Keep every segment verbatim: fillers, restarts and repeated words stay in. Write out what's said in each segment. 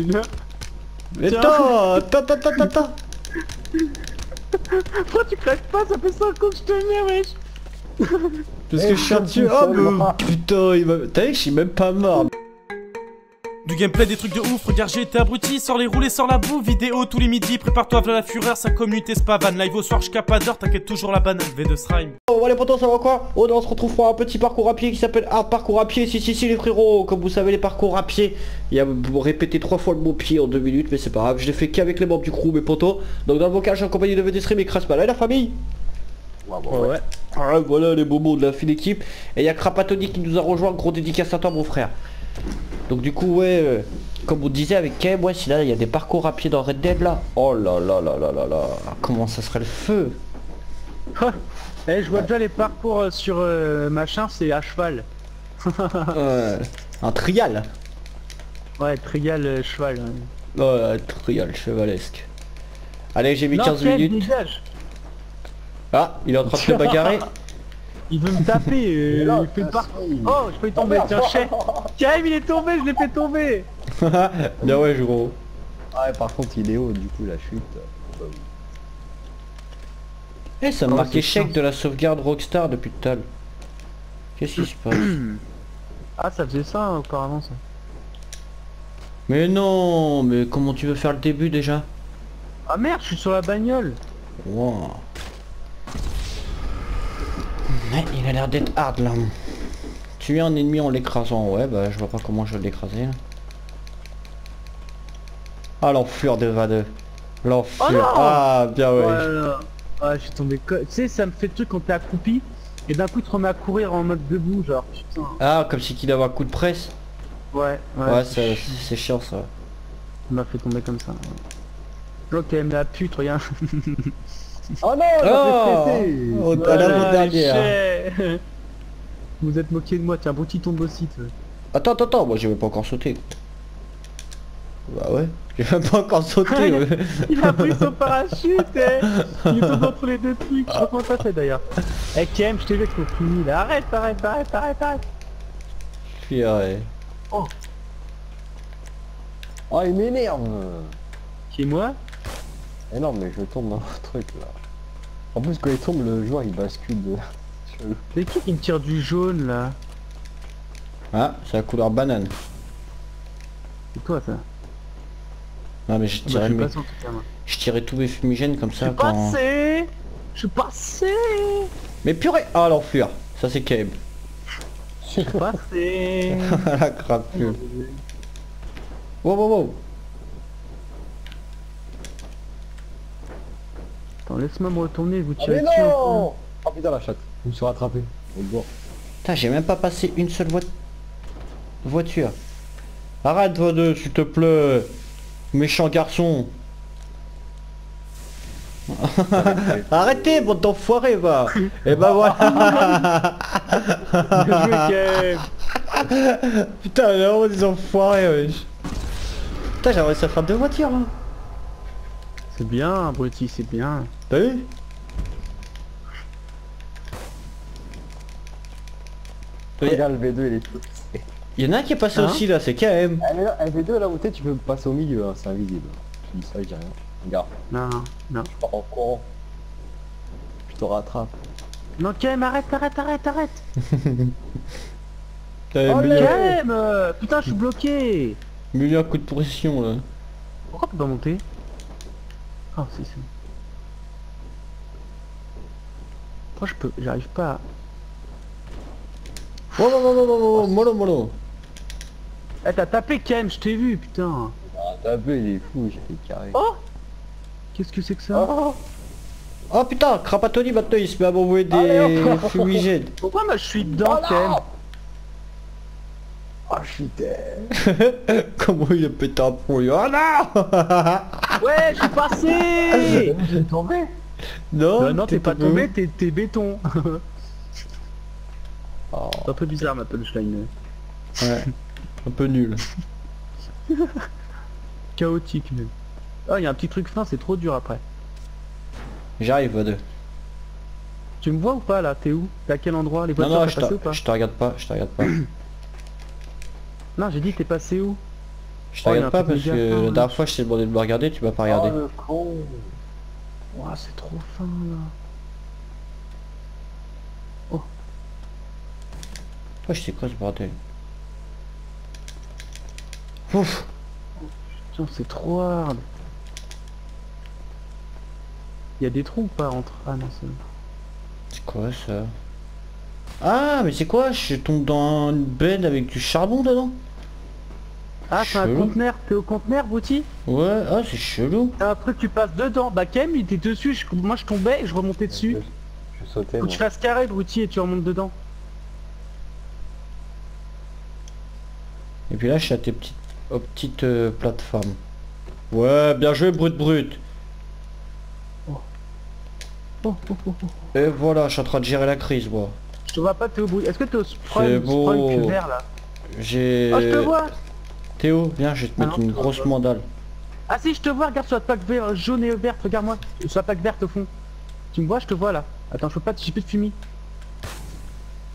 celui-là. Mais attends, ta ta ta ta ta. Pourquoi tu claques pas? Ça fait cinq ans que je te mets, wesh. Parce que je suis un dieu. Oh mais putain, il m'a... T'as vu que je suis même pas mort. Du gameplay, des trucs de ouf, regarde j'ai été abruti, sors les roulés, sors la boue, vidéo tous les midis, prépare-toi à la fureur, ça communauté spavane, live au soir jusqu'à pas d'heure, t'inquiète toujours la banane, V deux Srime. Oh les potos, ça va quoi? Oh non, on se retrouve pour un petit parcours à pied qui s'appelle Hard Parcours à pied, si si si les frérots, comme vous savez les parcours à pied, il y a répété trois fois le mot pied en deux minutes, mais c'est pas grave, je l'ai fait qu'avec les membres du crew mes potos, donc dans le vocal j'ai en compagnie de V deux Srime et Crasse Malin, la famille. Wow, wow, ouais. Ouais. Ah, voilà les bobos de la fine équipe, et il y a Crapatoni qui nous a rejoint, gros dédicace à toi mon frère. Donc du coup ouais, euh, comme on disait avec Kev, ouais si là il y a des parcours à pied dans Red Dead là. Oh là là là là là là, comment ça serait le feu. Eh je vois ouais. Déjà les parcours sur euh, machin c'est à cheval. euh, un trial. Ouais trial euh, cheval. Ouais, ouais trial chevalesque. Allez j'ai mis non, quinze minutes. Dégage. Ah il est en train de se bagarrer. Il veut me taper, euh, là, il fait le parcours. Oh, je peux y tomber, oh, tiens, chef. Tiens, il est tombé, je l'ai fait tomber. Bien ouais, je gros. Ah ouais, par contre, il est haut, du coup, la chute. Eh, hey, ça me marque échec de la sauvegarde Rockstar depuis tout à l'heure. Qu'est-ce qui se passe? Ah, ça faisait ça, auparavant, ça. Mais non, mais comment tu veux faire le début, déjà? Ah merde, je suis sur la bagnole. Wow. Ouais, il a l'air d'être hard là. Tuer un ennemi en l'écrasant, ouais bah je vois pas comment je vais l'écraser. Ah l'enflure de Va deux. L'enflure, oh ah bien ouais. Voilà. Ah je suis tombé, tu sais ça me fait le truc quand t'es accroupi et d'un coup tu te remets à courir en mode debout genre putain. Ah comme si qu'il avait un coup de presse. Ouais ouais, ouais c'est chiant ça. Il m'a fait tomber comme ça. L'autre quand même la pute regarde. Oh non, oh oh, voilà, la dernière. Vous êtes moqué de moi, tiens, bon petit tombe aussi. Attends, attends, attends, moi j'ai même pas encore sauté. Bah ouais, j'ai même pas encore sauté. Ouais. Il a pris son parachute, eh. Il tombe entre les deux trucs, je sais pas comment ça fait d'ailleurs. Eh K M, je t'ai vu trop fini là, arrête, arrête, arrête, arrête, arrête. Purée. Oh. Oh il m'énerve. Qui moi? Eh non mais je tombe dans le truc là. En plus quand il tombe le joueur il bascule de... C'est qui qui me tire du jaune là? Ah c'est la couleur banane. C'est toi ça? Non mais je tirais, ah bah, mes... façon, cas, je tirais tous mes fumigènes comme ça. Je suis quand... passé. Je suis passé. Mais purée. Ah l'enflure. Ça c'est Keb. Je suis passé. La crapule. Wow wow wow. Laisse-moi me retourner, vous tirez dessus. Oh putain la chatte, vous me serez attrapé. Putain j'ai même pas passé une seule vo... voiture. Arrête V deux s'il te plaît. Méchant garçon. Arrêtez bande d'enfoirés va. Et bah voilà. Putain mais vraiment des enfoirés wesh. Putain j'aimerais ça faire deux voitures là. C'est bien abruti, c'est bien. T'as vu? Regarde le V deux il est tout. Il y en a un qui est passé hein aussi là, c'est K M. Ah, V deux là où t'es tu peux passer au milieu, hein, c'est invisible. Je dis ça, je dis rien. Regarde. Non, non. Je pars en courant. Je te rattrape. Non K M, arrête, arrête, arrête, arrête. Oh K M, putain je suis bloqué. Milliard coup de pression là. Pourquoi tu dois monter? Oh c'est ça. Moi je peux, j'arrive pas à... Oh non non non non non, mollo mollo. Eh t'as tapé Kem, je t'ai vu putain. Ah t'as tapé il est fou, j'ai fait carré. Oh qu'est-ce que c'est que ça? Oh, oh putain, Crapatoni maintenant il se met à m'envoyer des fumigènes. Pourquoi moi je suis dedans Kem? Oh putain. Comment il a pété un pont lui. Oh non. Ouais, je suis passé. J'ai tombé. Non, non, non t'es pas tombé, t'es béton. Oh. C'est un peu bizarre ma punchline. Ouais, un peu nul. Chaotique nul. Oh, il y a un petit truc fin, c'est trop dur après. J'arrive à deux. Tu me vois ou pas là? T'es où? T'es à quel endroit? Les voitures sont passées ou pas? Je te regarde pas, je te regarde pas. Non j'ai dit t'es passé où? Je te oh, regarde pas parce que fin, la dernière fois je t'ai demandé de me regarder, tu m'as pas regardé. Oh le con. Ouah, c'est trop fin là. Oh. Toi, je sais quoi ce bordel. Ouf. Oh, putain, c'est trop hard. Il y a des trous ou pas entre... Ah non, c'est... C'est quoi ça? Ah, mais c'est quoi? Je tombe dans une benne avec du charbon dedans. Ah, c'est un conteneur, t'es au conteneur, Bouti? Ouais, ah, c'est chelou. Après, tu passes dedans. Bah, Kem, il était dessus, je... moi je tombais et je remontais dessus. Je, je sautais. Faut que tu fasses carré, Bouti, et tu remontes dedans. Et puis là, je suis à tes petites, aux petites euh, plateformes. Ouais, bien joué, brut brut. Oh, oh, oh, oh. Et voilà, je suis en train de gérer la crise, moi. Je te vois pas, t'es au bout. Est-ce que t'es au sprint plus vert là? J'ai... Oh, je te vois. Théo, viens, je vais te mettre ah, une grosse vois. mandale. Ah si, je te vois, regarde sur la plaque vert, jaune et verte, regarde-moi. Sur la plaque verte au fond. Tu me vois, je te vois là. Attends, je peux pas, j'ai plus de fumier.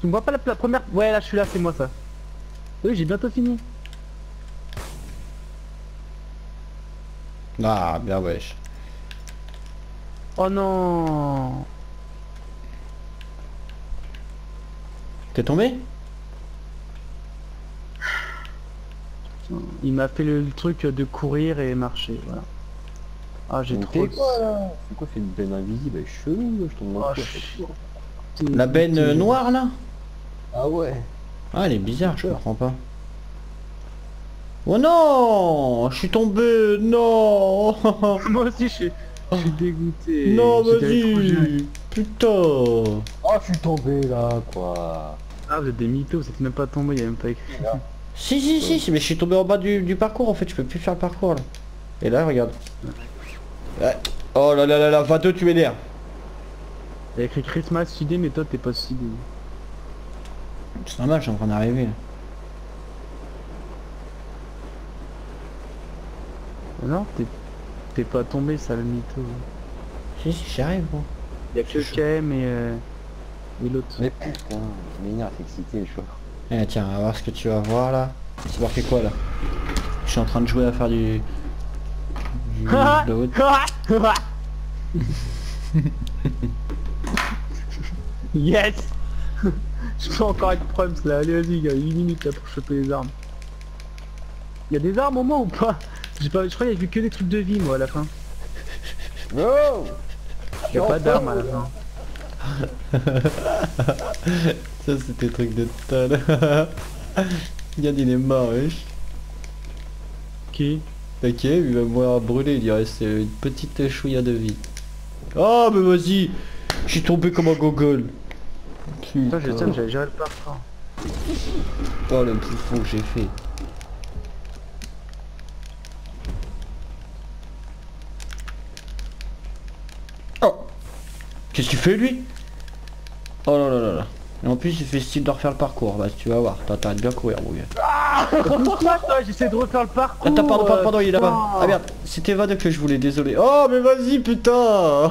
Tu me vois pas la, la première... Ouais, là, je suis là, c'est moi ça. Oui, j'ai bientôt fini. Ah, bien wesh. Oh non. T'es tombé? Il m'a fait le truc de courir et marcher, voilà. Ah j'ai trop... C'est quoi là? C'est quoi, c'est une benne invisible? Elle est chelou, je tombe dans le coup. La benne noire là? Ah ouais. Ah elle est bizarre, je comprends pas. Oh non, je suis tombé, non. Moi aussi je suis... Je suis dégoûté. Non vas-y. Putain. Oh je suis tombé là quoi. Ah vous êtes des mythos, vous êtes même pas tombé, il y a même pas écrit. Si si si, si mais je suis tombé en bas du, du parcours en fait, je peux plus faire le parcours là. Et là regarde. Ouais. Oh là là là là, Va deux tu m'énerves. Il y a écrit Christmas Sudé mais toi t'es pas Sudé. C'est normal, je suis en train d'arriver là. Non t'es... T'es pas tombé, ça le mytho. Si, si, j'arrive. Bon. Y'a que K M et, euh, et l'autre. Mais putain, il m'énerve, c'est excité le joueur. Eh tiens, on va voir ce que tu vas voir là. C'est marqué quoi là? Je suis en train de jouer à faire du... du... de Yes. Je peux encore être prums là, allez vas-y, il y a huit minutes là pour choper les armes. Y'a des armes au moins ou pas? J'ai pas, je crois qu'il y a eu que des trucs de vie moi à la fin. Oh y'a pas d'armes à la fin. Ça c'était truc de total. Regarde il est mort wesh. Qui? Ok, il va mourir brûlé, il lui reste une petite chouïa de vie. Oh mais vas-y, je suis tombé comme un gogol. Putain j'avais géré le parfum. Oh le bouffon que j'ai fait. Qu'est-ce qu'il fait lui? Oh là là là là. Et en plus il fait style de refaire le parcours, bah tu vas voir, t'arrêtes bien courir mon gars. Ah j'essaie de refaire le parcours. Attends pardon, pardon, pardon il est là-bas. Ah merde, c'était Va deux que je voulais, désolé. Oh mais vas-y putain.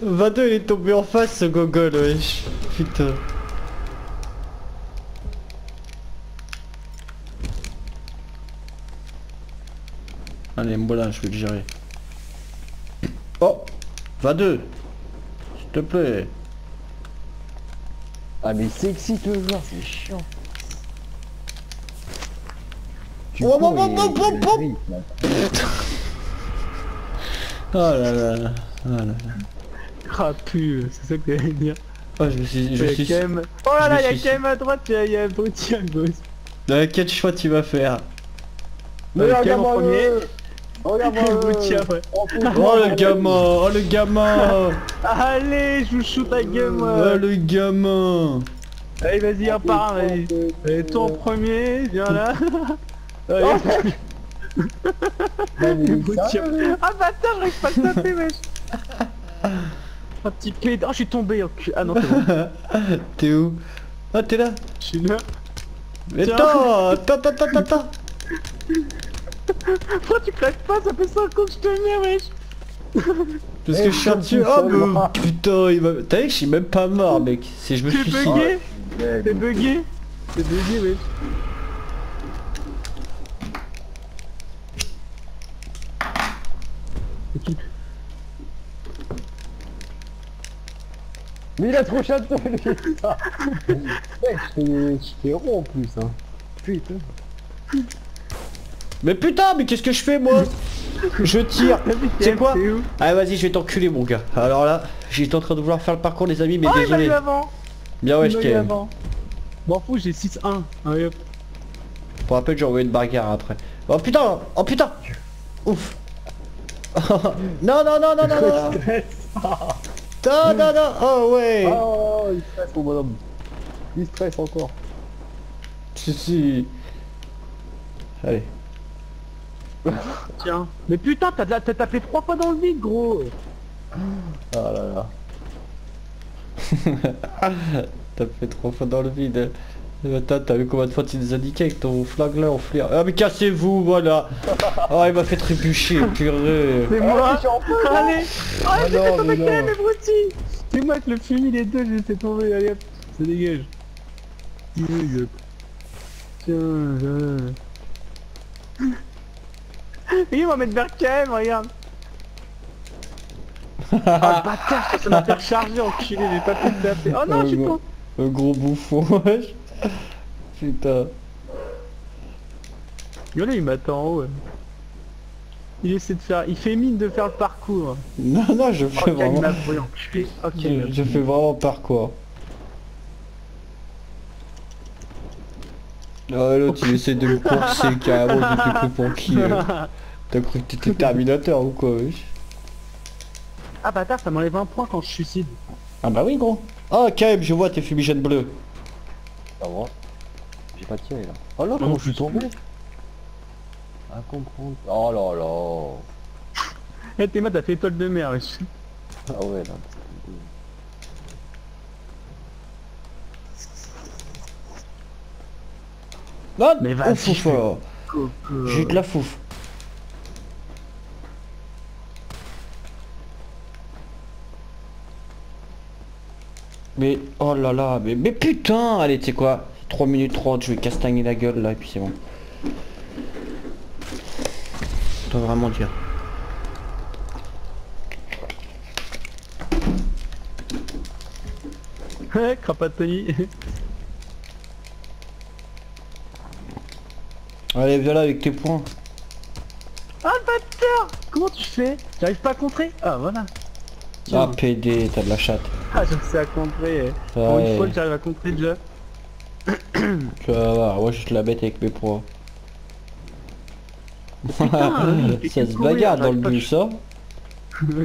Va deux il est tombé en face ce gogol wesh. Putain. Allez voilà, je vais le gérer. Oh Va deux, s'il te plaît. Ah mais c'est excite le joueur, c'est chiant. Oh là là là, oh là là. Crapu, c'est ça que t'allais dire. Oh je me suis, je me suis... Cam... Oh là là, y'a Cam à droite, y'a un Bouti à gauche. Dans quel choix tu vas faire? Mais regarde en premier. Oh, là, moi, Bouti, après. Oh, oh le gamin, oh le gamin. Allez, je vous shoot ta gueule. Oh le gamin. Allez vas-y un par un, vas-y. Allez toi en premier, viens là. Allez. Oh, ah bâtard, j'arrive pas à le taper wesh. Un petit clé, oh je suis tombé en cul. Ah non c'est bon. T'es où? Ah t'es là. Je suis là. Mais attends, attends, attends, attends. Pourquoi tu claques pas? Ça fait cinq ans que je te mets wesh. Parce que je suis un dessus. Oh mais putain il m'a... T'as vu que je suis même pas mort mec. Si je me suis... T'es bugué. T'es bugué T'es bugué wesh. équipe. Mais il a trop château lui. Ouais, j'étais rond en plus hein. Putain. Mais putain, mais qu'est-ce que je fais moi? Je tire. C'est quoi? Allez vas-y, je vais t'enculer mon gars. Alors là, j'étais en train de vouloir faire le parcours les amis, mais oh, désolé. Bien ouais, je t'aime. M'en fous, j'ai six un. Allez hop. Pour un peu, j'ai envoyé une bagarre après. Oh putain, oh putain. Ouf. Non non non non non non. Non non non. Oh ouais. Oh, il stresse mon bonhomme. Il stresse encore. Si si. Allez. Tiens. Mais putain, t'as tapé trois fois dans le vide, gros. Oh là là. T'as fait trois fois dans le vide. T'as vu combien de fois tu nous as niqué avec ton flag là en flair. Ah mais cassez-vous, voilà. Ah il m'a fait trébucher, purée. C'est moi. Allez. Ah j'ai fait tomber Kev, abruti. C'est moi qui le fumis les deux, j'ai fait tomber, allez hop. Ça dégage. Tiens, là. Il va mettre vers Kev, regarde. Oh le bâtard, ça m'a fait recharger, enculé, j'ai pas pu le taper. Oh non, je suis con. Un gros bouffon, wesh. Putain. Regardez, il m'attend en haut. Il essaie de faire... Il fait mine de faire le parcours. Non, non, je fais vraiment... Je fais vraiment le parcours. Ah l'autre il essaie de me courser carrément, je t'ai cru pour qui euh. T'as cru que t'étais Terminator ou quoi wesh? Ah bâtard, ça m'enlève un point quand je suicide. Ah bah oui gros. Ah K M, je vois tes fumigènes bleus. Ah bon. J'ai pas tiré là. Oh là comment je suis tombé. À comprendre. Oh là là. Eh hey, t'es mal, t'as fait étoile de mer wesh. Ah ouais là. Non, mais vas-y, fouf, j'ai de la fouf. Mais oh là là, mais, mais putain, allez, tu sais quoi, trois minutes trente, je vais castagner la gueule là et puis c'est bon. Je dois vraiment dire. Ouais, Crapatoni. Allez viens là avec tes points. Ah le bâtard. Comment tu fais? J'arrive pas à contrer. Ah voilà. Ah P D, t'as de la chatte. Ah je sais à contrer. Pour une fois que j'arrive à contrer déjà. Tu vas voir, moi je te la bête avec mes points. Ça se bagarre dans le bus hein.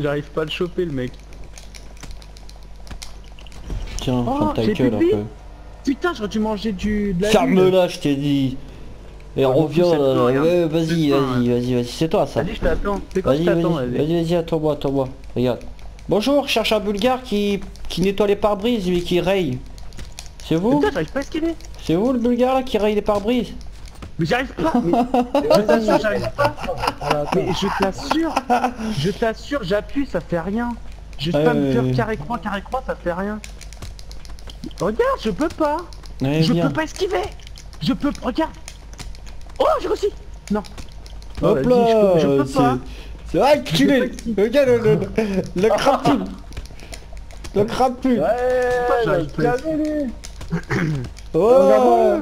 J'arrive pas à le choper le mec. Tiens, prends ta gueule un peu. Putain j'aurais dû manger du... Ferme là je t'ai dit. Et on revient, vas-y, vas-y, vas-y, vas-y, c'est toi ça. Vas-y, je t'attends, c'est quoi je t'attends. Vas-y, vas-y, attends-moi, attends-moi, regarde. Bonjour, je cherche un bulgare qui qui nettoie les pare-brises, mais qui raye. C'est vous? Putain, j'arrive pas à esquiver. C'est vous le bulgare là qui raye les pare-brises? Mais j'arrive pas. Je t'assure, j'arrive pas. Mais je t'assure, je t'assure, j'appuie, ça fait rien. Juste pas me faire carré-croix, carré-croix, ça fait rien. Regarde, je peux pas. Je peux pas esquiver. Je peux, regarde. Oh j'ai réussi. Non. Hop là. Je peux pas. C'est vrai que tu l'es. Regarde le crapule. Le crapule. Ouais. Oh.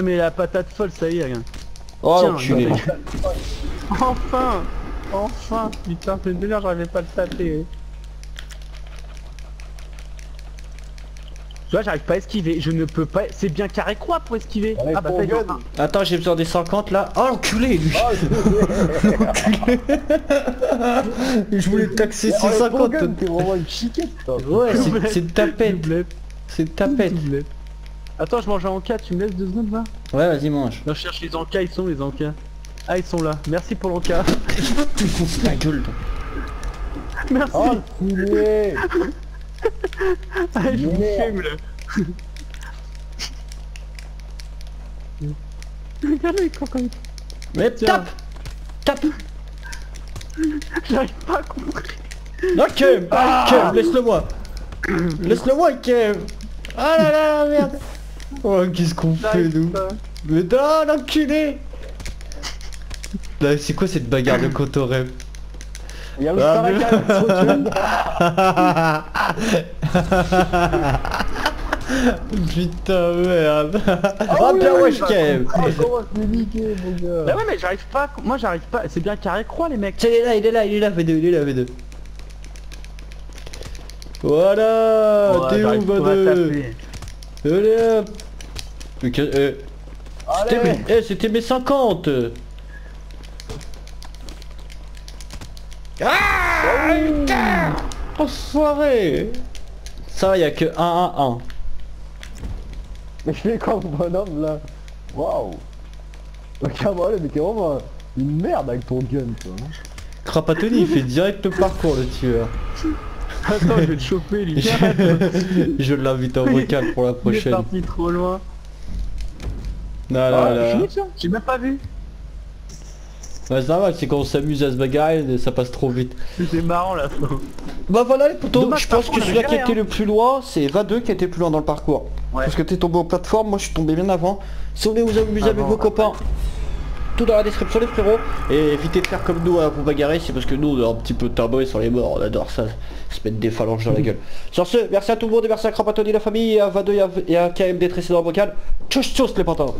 Mais la patate folle ça y est rien. Oh l'enculé. Enfin. Enfin. Putain c'est une délire, j'arrivais pas à le taper. Tu vois j'arrive pas à esquiver, je ne peux pas, c'est bien carré croix pour esquiver. Allez, ah bah bon bon. Attends j'ai besoin des cinquante là. Oh l'enculé lui. Je voulais taxer ces cinquante. Ouais c'est une tapette. C'est une tapette. Attends je mange un encas, tu me laisses deux secondes là. Ouais vas-y mange. Non je cherche les encas, ils sont les encas. Ah ils sont là, merci pour l'encas. Tu me fonces la gueule toi. Merci. Oh, allez, je vous fume là. Regarde les crocodiles. Mais tape. Tape. J'arrive pas à comprendre. Non Kev, ah Kev, laisse-le moi. Laisse-le moi Kev. Ah là là merde. Oh qu'est-ce qu'on fait nous. Mais non l'enculé. C'est quoi cette bagarre de cotorep. Il y a le putain merde. Oh bien wesh Kev. Bah ouais mais j'arrive pas, moi j'arrive pas, c'est bien carré croix les mecs. Il est là, il est là, il est là, V deux, il est là V deux. Voilà, oh, t'es où V deux? Allez hop. Allez. Eh c'était mes cinquante. Ah putain, enfoiré. Ça y'a que un un un. Mais je fais comme bonhomme là. Waouh. Regarde moi le météo, une merde avec ton gun toi. Crapatoni il fait direct le parcours le tueur. Attends je vais te choper lui. Je l'invite en vocal pour la prochaine. Il est parti trop loin. Non là là. J'ai même pas vu. Ouais c'est normal, c'est quand on s'amuse à se bagarrer et ça passe trop vite. C'était marrant là. Bah voilà les potos, je pense que celui-là qui était le plus loin, c'est Va deux qui était plus loin dans le parcours. Ouais. Parce que t'es tombé en plateforme, moi je suis tombé bien avant. Si vous voulez vous amuser avec vos copains, tout dans la description les frérots. Et évitez de faire comme nous hein, pour bagarrer, c'est parce que nous on est un petit peu turbo et sur les morts, on adore ça. Se mettre des phalanges dans la gueule. Sur ce, merci à tout le monde et merci à Crapatoni la famille, à Va deux et à K M D très vocal. Tchuss tchuss les pantins.